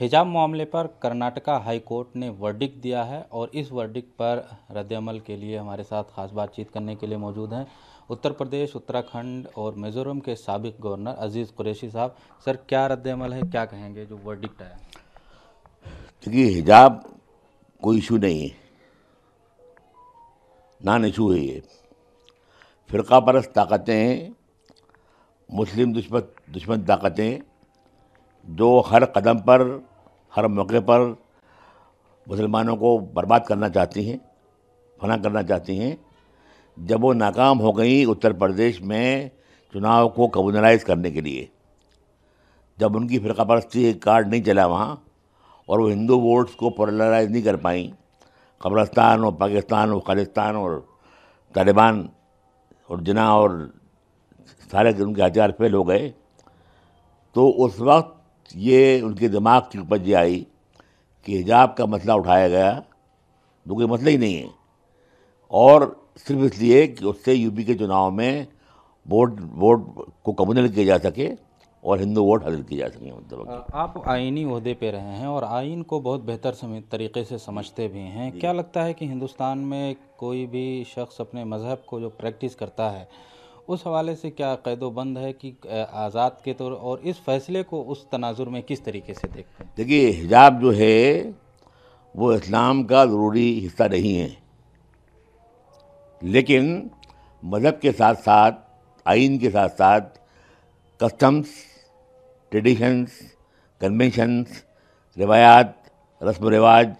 हिजाब मामले पर कर्नाटका हाई कोर्ट ने वर्डिक्ट दिया है और इस वर्डिक्ट पर रद्दअमल के लिए हमारे साथ खास बातचीत करने के लिए मौजूद हैं उत्तर प्रदेश, उत्तराखंड और मिज़ोरम के साबिक गवर्नर अजीज़ कुरैशी साहब। सर, क्या रद्दअमल है, क्या कहेंगे जो वर्डिक्ट आया? देखिए, हिजाब कोई इशू नहीं है, नॉन इशू है। ये फ़िरका परस्त ताकतें हैं, मुस्लिम दुश्मन ताकतें जो हर कदम पर हर मौके पर मुसलमानों को बर्बाद करना चाहती हैं, फना करना चाहती हैं। जब वो नाकाम हो गई उत्तर प्रदेश में चुनाव को कम्युनलाइज करने के लिए, जब उनकी फ़िरका परस्ती एक कार्ड नहीं चला वहाँ और वो हिंदू वोट्स को पोलराइज नहीं कर पाई, कब्रस्तान और पाकिस्तान और खालिस्तान और तालिबान और जिना और सारे उनके हथियार फेल हो गए, तो उस वक्त ये उनके दिमाग की उपज ये आई कि हिजाब का मसला उठाया गया, जो कोई मसला ही नहीं है, और सिर्फ इसलिए कि उससे यूपी के चुनाव में वोट को कम्युनल किया जा सके और हिंदू वोट हासिल किए जा सकें। मतलब आप आईनी ओहदे पे रहे हैं और आइन को बहुत बेहतर तरीके से समझते भी हैं। क्या लगता है कि हिंदुस्तान में कोई भी शख्स अपने मज़हब को जो प्रैक्टिस करता है उस हवाले से क्या कैदोबंद है कि आज़ाद के तौर, और इस फैसले को उस तनाजुर में किस तरीके से देखते हैं? देखिए, हिजाब जो है वो इस्लाम का ज़रूरी हिस्सा नहीं है, लेकिन मज़हब के साथ साथ, आइन के साथ साथ कस्टम्स, ट्रेडिशंस, कन्वेंशंस, रिवायात, रस्म रिवाज,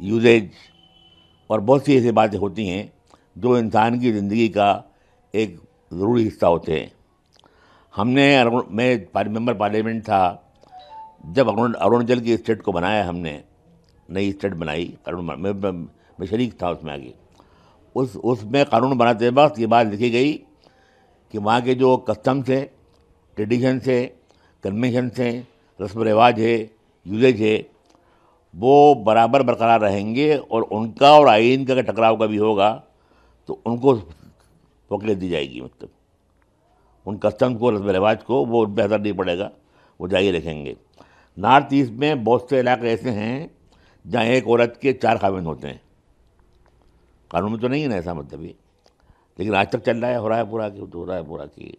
यूजेज और बहुत सी ऐसी बातें होती हैं जो इंसान की ज़िंदगी का एक ज़रूरी हिस्सा होते हैं। हमने मैं मेंबर पार्लियामेंट था जब अरुणाचल की स्टेट को बनाया, हमने नई स्टेट बनाई, मैं शरीक था उसमें। आगे उसमें कानून बनाते वक्त ये बात लिखी गई कि वहाँ के जो कस्टम्स हैं, ट्रेडिशंस हैं, कन्वेंशंस हैं, रस्म रिवाज है, यूजेज है, वो बराबर बरकरार रहेंगे और उनका और आइन का टकराव कभी होगा तो उनको वकील दी जाएगी। मतलब उन कस्टम को, रस्म रिवाज को वो बेहतर नहीं पड़ेगा, वो जारी रखेंगे। नॉर्थ ईस्ट में बहुत से इलाके ऐसे हैं जहाँ एक औरत के 4 खाविन होते हैं। कानून में तो नहीं है ना ऐसा, मतलब ये, लेकिन आज तक चल रहा है, हो रहा है पूरा कि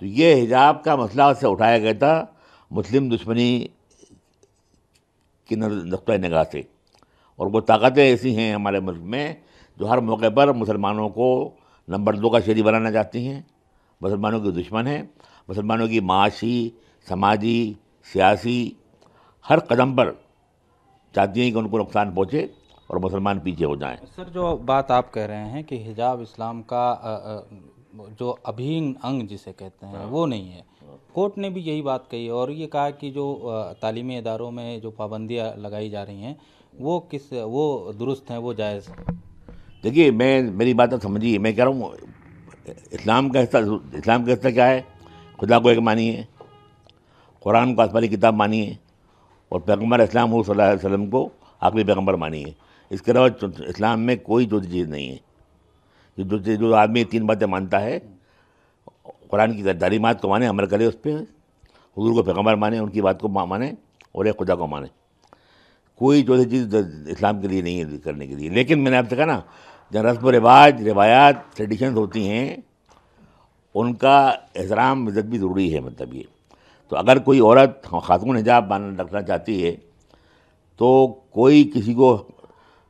तो ये हिजाब का मसला से उठाया गया था मुस्लिम दुश्मनी की नक्शा निगाह से, और वो ताकतें ऐसी हैं हमारे मुल्क में जो हर मौके पर मुसलमानों को नंबर 2 का शरीक बनाना चाहती हैं, मुसलमानों के दुश्मन हैं, मुसलमानों की माशी, समाजी, सियासी हर कदम पर चाहती हैं कि उनको नुकसान पहुँचे और मुसलमान पीछे हो जाएं। सर, जो बात आप कह रहे हैं कि हिजाब इस्लाम का जो अभिन्न अंग जिसे कहते हैं वो नहीं है, कोर्ट ने भी यही बात कही और ये कहा कि जो तालीमी इदारों में जो पाबंदियाँ लगाई जा रही हैं वो दुरुस्त हैं, वो जायज़ हैं। देखिए, मेरी बात तो समझिए, मैं कह रहा हूँ इस्लाम का हिस्सा क्या है? खुदा को एक मानिए, कुरान को आसमानी किताब मानिए और पैगम्बर इस्लाम सल्लल्लाहु अलैहि वसल्लम को आखिरी पैगम्बर मानिए। इसके अलावा इस्लाम में कोई जो चीज़ नहीं है। जो आदमी 3 बातें मानता है, कुरान की तालीमात को माने, अमल करे उस पर, हुजूर को पैगम्बर माने, उनकी बात को माने और एक खुदा को माने, कोई जो चीज़ इस्लाम के लिए नहीं है करने के लिए। लेकिन मैंने आपसे कहा ना, जहाँ रस्म रिवाज, रिवायात, ट्रेडिशंस होती हैं, उनका एहतराम, इज्जत भी ज़रूरी है। मतलब ये, तो अगर कोई औरत खातून हिजाब बांध रखना चाहती है तो कोई किसी को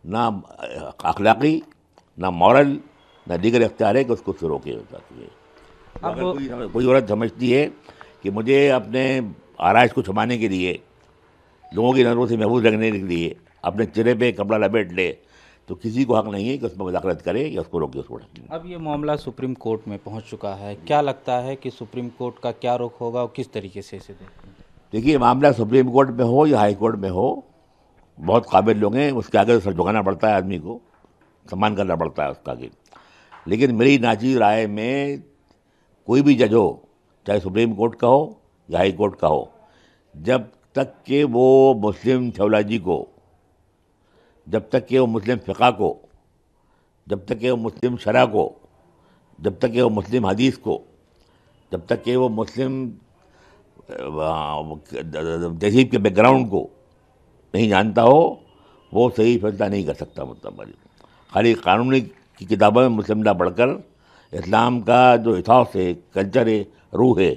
ना अखलाकी, ना मॉरल, ना दीगर अख्तियार है कि उसको फिर रोके हो जाती है। अगर कोई औरत समझती है कि मुझे अपने आराइश को छुपाने के लिए, लोगों की नज़रों से महफूज रखने के लिए अपने चेहरे पे कपड़ा लपेट ले, तो किसी को हक नहीं है कि उसमें मदाखलत करे या उसको रोके छोड़े। अब ये मामला सुप्रीम कोर्ट में पहुंच चुका है, क्या लगता है कि सुप्रीम कोर्ट का क्या रुख होगा और किस तरीके से इसे देखें? देखिए, मामला सुप्रीम कोर्ट में हो या हाई कोर्ट में हो, बहुत काबिल लोग हैं, उसके आगे सर झुकाना पड़ता है, आदमी को सम्मान करना पड़ता है उसका आगे। लेकिन मेरी नाजीर राय में कोई भी जज हो, चाहे सुप्रीम कोर्ट का हो या हाई कोर्ट का हो, जब तक के वो मुस्लिम फ़िक़ा को, जब तक के वो मुस्लिम हदीस को, जब तक के वो मुस्लिम तहजीब के बैकग्राउंड को नहीं जानता हो वो सही फैसला नहीं कर सकता। मतलब खाली कानूनी की किताबों में मुसलमदा पढ़कर इस्लाम का जो इतिहास है, कल्चर है, रूह है,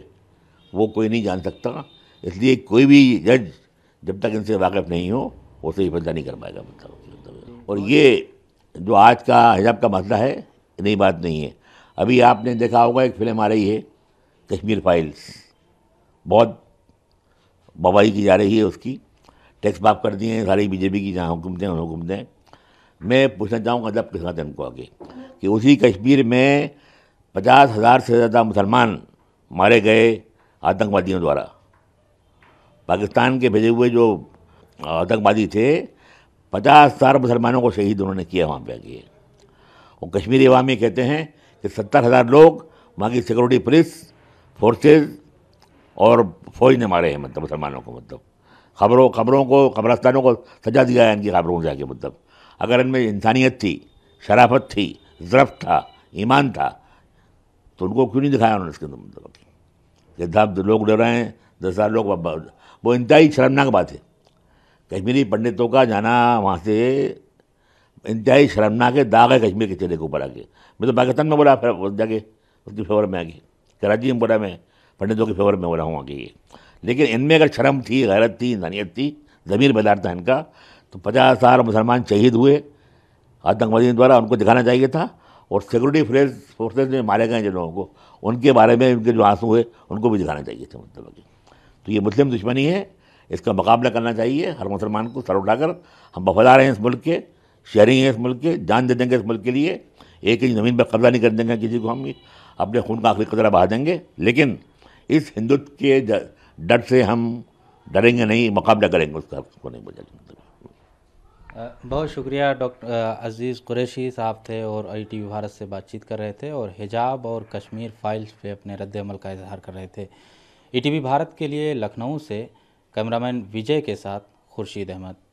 वो कोई नहीं जान सकता। इसलिए कोई भी जज जब तक इनसे वाकिफ़ नहीं हो वो सही फैसला नहीं कर पाएगा। मतलब और ये जो आज का हिजाब का मसला है, नई बात नहीं है। अभी आपने देखा होगा एक फ़िल्म आ रही है कश्मीर फाइल्स, बहुत बवाही की जा रही है, उसकी टैक्स माफ़ कर दिए हैं सारी बीजेपी की, जहाँ हुकूमतें उन्हें हुकूमतें हैं। मैं पूछना चाहूँगा अदब के साथ इनको आगे कि उसी कश्मीर में 50,000 से ज़्यादा मुसलमान मारे गए आतंकवादियों द्वारा। पाकिस्तान के भेजे हुए जो आतंकवादी थे 50,000 मुसलमानों को शहीद उन्होंने किया वहाँ पे आगे। और कश्मीरी अवामी कहते हैं कि 70,000 लोग वहाँ की सिक्योरिटी पुलिस फोर्सेज और फौज ने मारे हैं। मतलब मुसलमानों को मतलब खबरों को खबरस्तानों को सजा दिया है इनकी खबरों से आके। मतलब अगर इनमें इंसानियत थी, शराफत थी, ज़रफ़ था, ईमान था तो उनको क्यों नहीं दिखाया उन्होंने इसके अंदर। मतलब कि साहब लोग डर रहे हैं, 10,000 लोग, वो इंतहाई शर्मनाक बात है। कश्मीरी पंडितों का जाना वहाँ से इंतहाई शर्मनाक है, दाग है कश्मीर के चेहरे के ऊपर आके। मैं तो पाकिस्तान में बोला, फिर जाके उसके फेवर में आगे कराची में बोला, मैं पंडितों के फेवर में बोला हूँ आगे। लेकिन इनमें अगर शर्म थी, गैरत थी, इंसानियत थी, ज़मीर बेदार था इनका, तो 50,000 मुसलमान शहीद हुए आतंकवादियों द्वारा, उनको दिखाना चाहिए था। और सिक्योरिटी फोर्सेज में मारे गए जिन लोगों को, उनके बारे में उनके जो आंसू हुए उनको भी दिखाना चाहिए था। मतलब तो ये मुस्लिम दुश्मनी है, इसका मुकाबला करना चाहिए। हर मुसलमान को सर उठाकर, हम वफादार हैं इस मुल्क के, शहरी हैं इस मुल्क के, जान दे देंगे इस मुल्क के लिए, एक ही ज़मीन पर कब्जा नहीं कर देंगे किसी को, हम अपने खून का आखिरी कतरा बहा देंगे। लेकिन इस हिंदुत्व के डर से हम डरेंगे नहीं, मुकाबला करेंगे उसका, उसको नहीं बोलेंगे। बहुत शुक्रिया। डॉक्टर अजीज़ कुरैशी साहब थे और ITV भारत से बातचीत कर रहे थे और हिजाब और कश्मीर फाइल्स पे अपने रद्द-ए-अमल का इजहार कर रहे थे। ETV भारत के लिए लखनऊ से कैमरामैन विजय के साथ खुर्शीद अहमद।